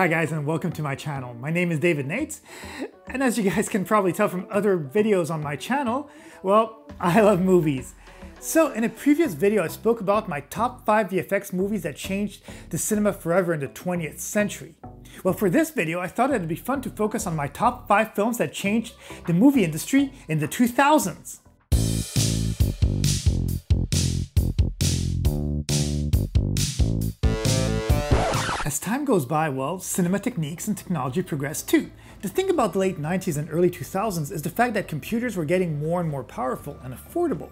Hi guys, and welcome to my channel. My name is David Nates, and as you guys can probably tell from other videos on my channel, well, I love movies. So in a previous video, I spoke about my top 5 VFX movies that changed the cinema forever in the 20th century. Well, for this video, I thought it'd be fun to focus on my top 5 films that changed the movie industry in the 2000s. As time goes by, well, cinema techniques and technology progress too. The thing about the late 90s and early 2000s is the fact that computers were getting more and more powerful and affordable.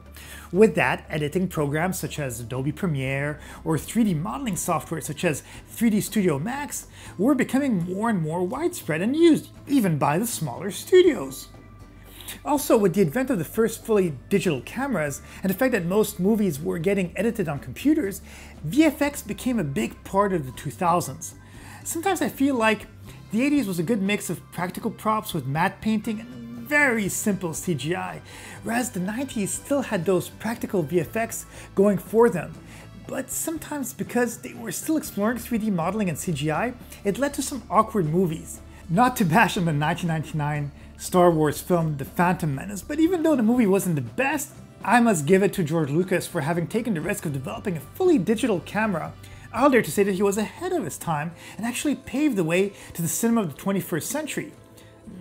With that, editing programs such as Adobe Premiere or 3D modeling software such as 3D Studio Max were becoming more and more widespread and used, even by the smaller studios. Also, with the advent of the first fully digital cameras and the fact that most movies were getting edited on computers, VFX became a big part of the 2000s. Sometimes I feel like the 80s was a good mix of practical props with matte painting and very simple CGI, whereas the 90s still had those practical VFX going for them. But sometimes, because they were still exploring 3D modeling and CGI, it led to some awkward movies. Not to bash on the 1999 Star Wars film The Phantom Menace, but even though the movie wasn't the best, I must give it to George Lucas for having taken the risk of developing a fully digital camera. I'll dare to say that he was ahead of his time and actually paved the way to the cinema of the 21st century.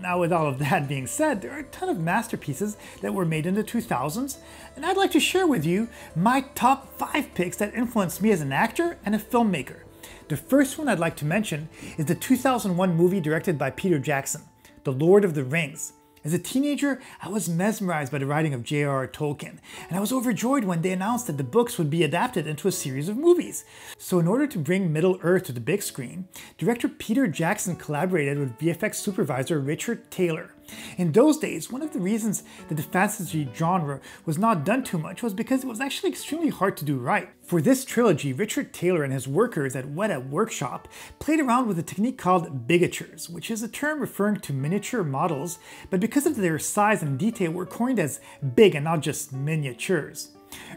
Now, with all of that being said, there are a ton of masterpieces that were made in the 2000s, and I'd like to share with you my top 5 picks that influenced me as an actor and a filmmaker. The first one I'd like to mention is the 2001 movie directed by Peter Jackson, The Lord of the Rings. As a teenager, I was mesmerized by the writing of J.R.R. Tolkien, and I was overjoyed when they announced that the books would be adapted into a series of movies. So in order to bring Middle Earth to the big screen, director Peter Jackson collaborated with VFX supervisor Richard Taylor. In those days, one of the reasons that the fantasy genre was not done too much was because it was actually extremely hard to do right. For this trilogy, Richard Taylor and his workers at Weta Workshop played around with a technique called Big-Atures, which is a term referring to miniature models, but because of their size and detail were coined as big and not just miniatures.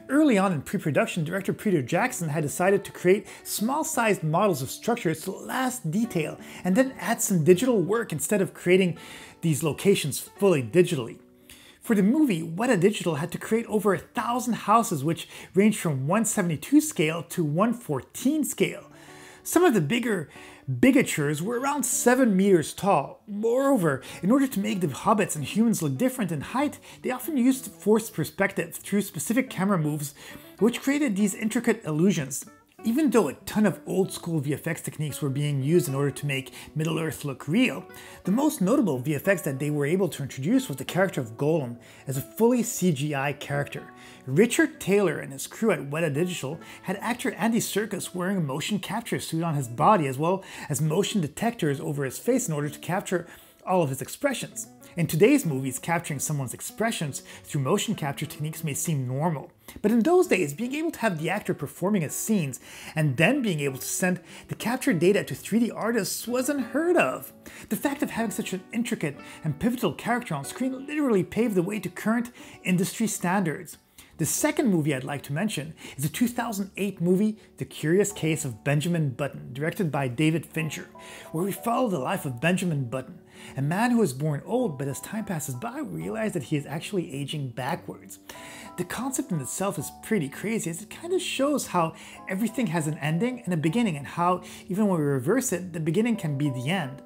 Early on in pre-production, director Peter Jackson had decided to create small-sized models of structures to last detail and then add some digital work instead of creating these locations fully digitally. For the movie, Weta Digital had to create over 1,000 houses, which ranged from 1/72 scale to 1/14 scale. Some of the bigger Big-Atures were around 7 meters tall. Moreover, in order to make the hobbits and humans look different in height, they often used forced perspective through specific camera moves, which created these intricate illusions. Even though a ton of old-school VFX techniques were being used in order to make Middle-earth look real, the most notable VFX that they were able to introduce was the character of Gollum as a fully CGI character. Richard Taylor and his crew at Weta Digital had actor Andy Serkis wearing a motion capture suit on his body as well as motion detectors over his face in order to capture all of his expressions. In today's movies, capturing someone's expressions through motion capture techniques may seem normal, but in those days, being able to have the actor performing his scenes and then being able to send the captured data to 3D artists was unheard of. The fact of having such an intricate and pivotal character on screen literally paved the way to current industry standards. The second movie I'd like to mention is the 2008 movie The Curious Case of Benjamin Button, directed by David Fincher, where we follow the life of Benjamin Button, a man who is born old but as time passes by realizes that he is actually aging backwards. The concept in itself is pretty crazy, as it kind of shows how everything has an ending and a beginning, and how even when we reverse it, the beginning can be the end.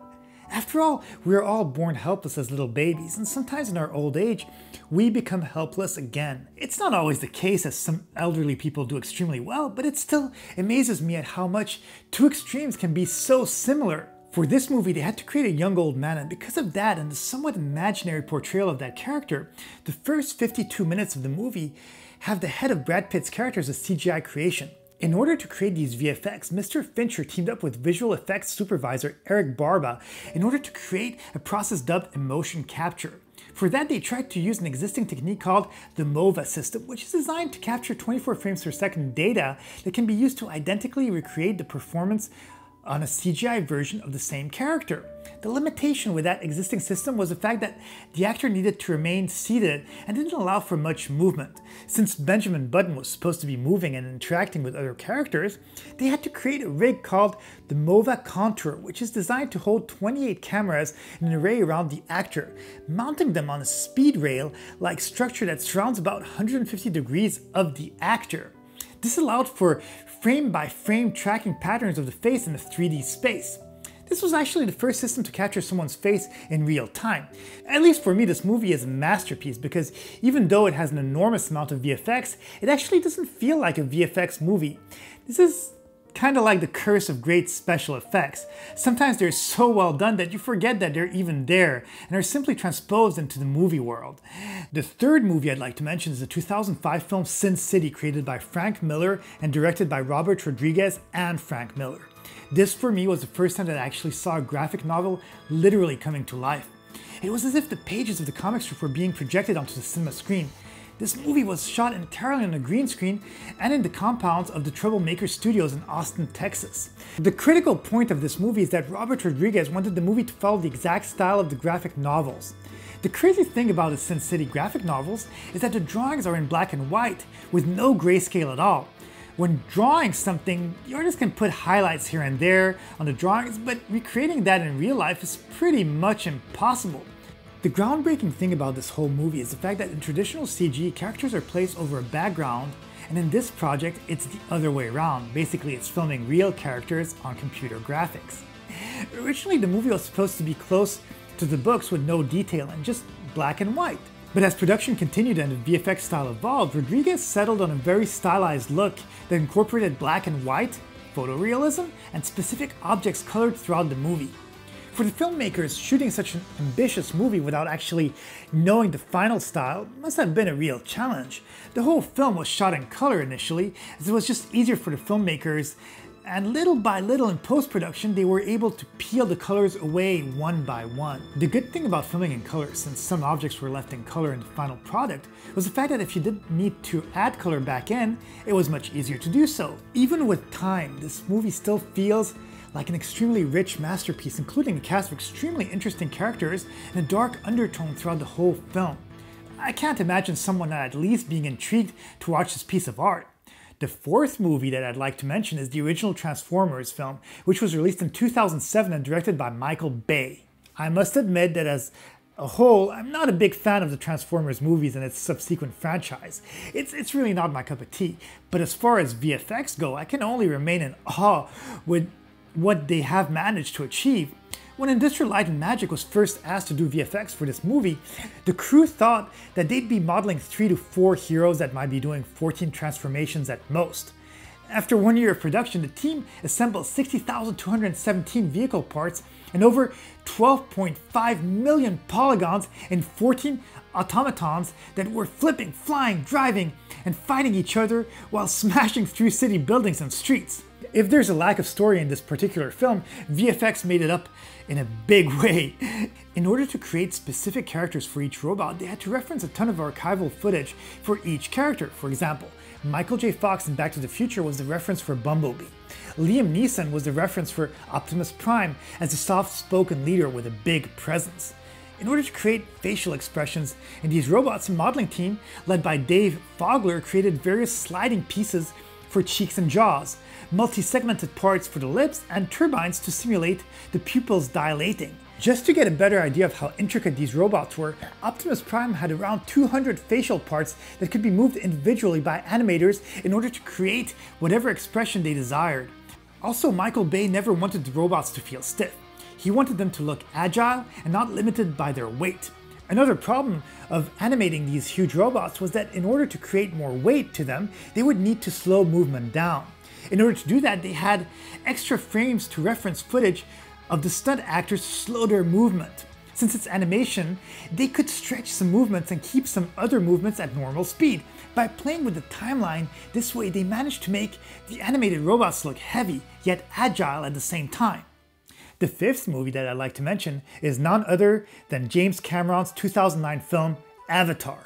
After all, we are all born helpless as little babies, and sometimes in our old age, we become helpless again. It's not always the case, as some elderly people do extremely well, but it still amazes me at how much two extremes can be so similar. For this movie, they had to create a young old man, and because of that and the somewhat imaginary portrayal of that character, the first 52 minutes of the movie have the head of Brad Pitt's character as a CGI creation. In order to create these VFX, Mr. Fincher teamed up with visual effects supervisor Eric Barba in order to create a process dubbed emotion capture. For that, they tried to use an existing technique called the MOVA system, which is designed to capture 24 frames per second data that can be used to identically recreate the performance on a CGI version of the same character. The limitation with that existing system was the fact that the actor needed to remain seated and didn't allow for much movement. Since Benjamin Button was supposed to be moving and interacting with other characters, they had to create a rig called the MOVA Contour, which is designed to hold 28 cameras in an array around the actor, mounting them on a speed rail-like structure that surrounds about 150 degrees of the actor. This allowed for frame-by-frame tracking patterns of the face in a 3D space. This was actually the first system to capture someone's face in real time. At least for me, this movie is a masterpiece because even though it has an enormous amount of VFX, it actually doesn't feel like a VFX movie. This is kind of like the curse of great special effects. Sometimes they're so well done that you forget that they're even there and are simply transposed into the movie world. The third movie I'd like to mention is the 2005 film Sin City, created by Frank Miller and directed by Robert Rodriguez and Frank Miller. This for me was the first time that I actually saw a graphic novel literally coming to life. It was as if the pages of the comic strip were being projected onto the cinema screen. This movie was shot entirely on a green screen and in the compounds of the Troublemaker Studios in Austin, Texas. The critical point of this movie is that Robert Rodriguez wanted the movie to follow the exact style of the graphic novels. The crazy thing about the Sin City graphic novels is that the drawings are in black and white, with no grayscale at all. When drawing something, the artist can put highlights here and there on the drawings, but recreating that in real life is pretty much impossible. The groundbreaking thing about this whole movie is the fact that in traditional CG, characters are placed over a background, and in this project, it's the other way around. Basically, it's filming real characters on computer graphics. Originally, the movie was supposed to be close to the books with no detail and just black and white. But as production continued and the VFX style evolved, Rodriguez settled on a very stylized look that incorporated black and white, photorealism, and specific objects colored throughout the movie. For the filmmakers, shooting such an ambitious movie without actually knowing the final style must have been a real challenge. The whole film was shot in color initially, as it was just easier for the filmmakers, and little by little in post-production, they were able to peel the colors away one by one. The good thing about filming in color, since some objects were left in color in the final product, was the fact that if you did need to add color back in, it was much easier to do so. Even with time, this movie still feels like an extremely rich masterpiece, including a cast of extremely interesting characters and a dark undertone throughout the whole film. I can't imagine someone not at least being intrigued to watch this piece of art. The fourth movie that I'd like to mention is the original Transformers film, which was released in 2007 and directed by Michael Bay. I must admit that as a whole, I'm not a big fan of the Transformers movies and its subsequent franchise. It's really not my cup of tea, but as far as VFX go, I can only remain in awe with what they have managed to achieve. When Industrial Light and Magic was first asked to do VFX for this movie, the crew thought that they'd be modeling 3 to 4 heroes that might be doing 14 transformations at most. After 1 year of production, the team assembled 60,217 vehicle parts and over 12.5 million polygons and 14 automatons that were flipping, flying, driving, and fighting each other while smashing through city buildings and streets. If there's a lack of story in this particular film, VFX made it up in a big way. In order to create specific characters for each robot, they had to reference a ton of archival footage for each character. For example, Michael J. Fox in Back to the Future was the reference for Bumblebee. Liam Neeson was the reference for Optimus Prime as a soft-spoken leader with a big presence. In order to create facial expressions in these robots, a modeling team led by Dave Fogler created various sliding pieces for cheeks and jaws, multi-segmented parts for the lips, and turbines to simulate the pupils dilating. Just to get a better idea of how intricate these robots were, Optimus Prime had around 200 facial parts that could be moved individually by animators in order to create whatever expression they desired. Also, Michael Bay never wanted the robots to feel stiff. He wanted them to look agile and not limited by their weight. Another problem of animating these huge robots was that in order to create more weight to them, they would need to slow movement down. In order to do that, they had extra frames to reference footage of the stunt actors to slow their movement. Since it's animation, they could stretch some movements and keep some other movements at normal speed. By playing with the timeline, this way they managed to make the animated robots look heavy, yet agile at the same time. The fifth movie that I'd like to mention is none other than James Cameron's 2009 film Avatar.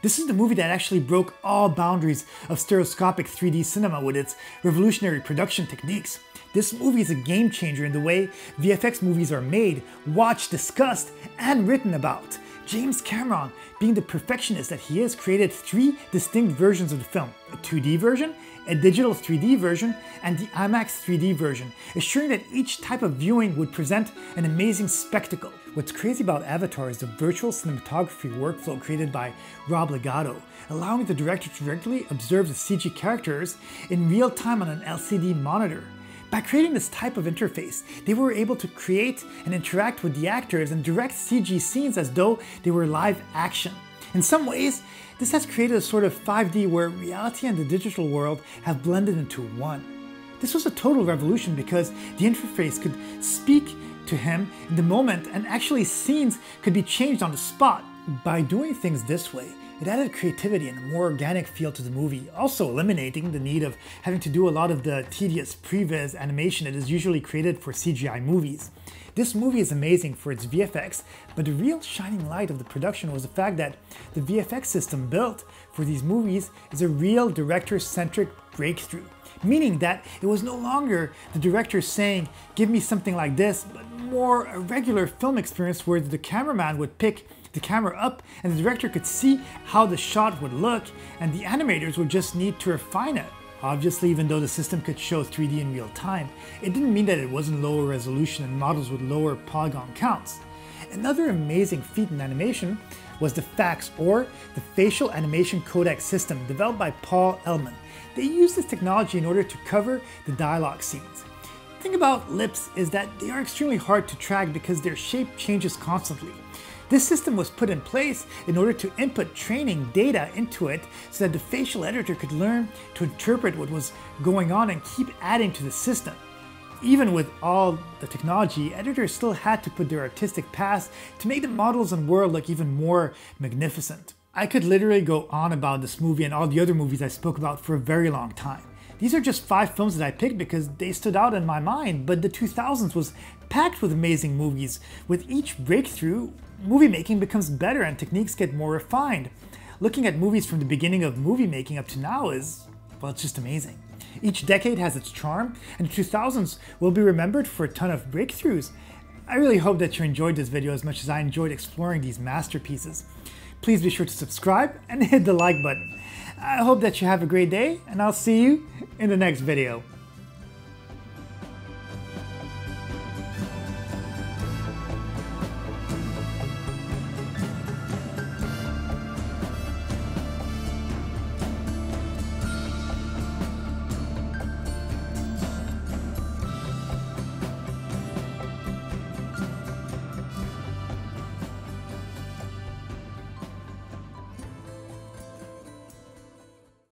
This is the movie that actually broke all boundaries of stereoscopic 3D cinema with its revolutionary production techniques. This movie is a game changer in the way VFX movies are made, watched, discussed, and written about. James Cameron, being the perfectionist that he is, created three distinct versions of the film, a 2D version, a digital 3D version, and the IMAX 3D version, assuring that each type of viewing would present an amazing spectacle. What's crazy about Avatar is the virtual cinematography workflow created by Rob Legato, allowing the director to directly observe the CG characters in real time on an LCD monitor. By creating this type of interface, they were able to create and interact with the actors and direct CG scenes as though they were live action. In some ways, this has created a sort of 5D where reality and the digital world have blended into one. This was a total revolution because the interface could speak to him in the moment and actually scenes could be changed on the spot. By doing things this way, it added creativity and a more organic feel to the movie, also eliminating the need of having to do a lot of the tedious previs animation that is usually created for CGI movies. This movie is amazing for its VFX, but the real shining light of the production was the fact that the VFX system built for these movies is a real director-centric breakthrough, meaning that it was no longer the director saying, "Give me something like this," but more a regular film experience where the cameraman would pick the camera up and the director could see how the shot would look and the animators would just need to refine it. Obviously, even though the system could show 3D in real time, it didn't mean that it wasn't lower resolution and models with lower polygon counts. Another amazing feat in animation was the FACS, or the Facial Animation Codec system, developed by Paul Ellman. They used this technology in order to cover the dialogue scenes. The thing about lips is that they are extremely hard to track because their shape changes constantly. This system was put in place in order to input training data into it so that the facial editor could learn to interpret what was going on and keep adding to the system. Even with all the technology, editors still had to put their artistic past to make the models and world look even more magnificent. I could literally go on about this movie and all the other movies I spoke about for a very long time. These are just 5 films that I picked because they stood out in my mind, but the 2000s was packed with amazing movies. With each breakthrough, movie making becomes better and techniques get more refined. Looking at movies from the beginning of movie making up to now is, well, it's just amazing. Each decade has its charm, and the 2000s will be remembered for a ton of breakthroughs. I really hope that you enjoyed this video as much as I enjoyed exploring these masterpieces. Please be sure to subscribe and hit the like button. I hope that you have a great day, and I'll see you in the next video.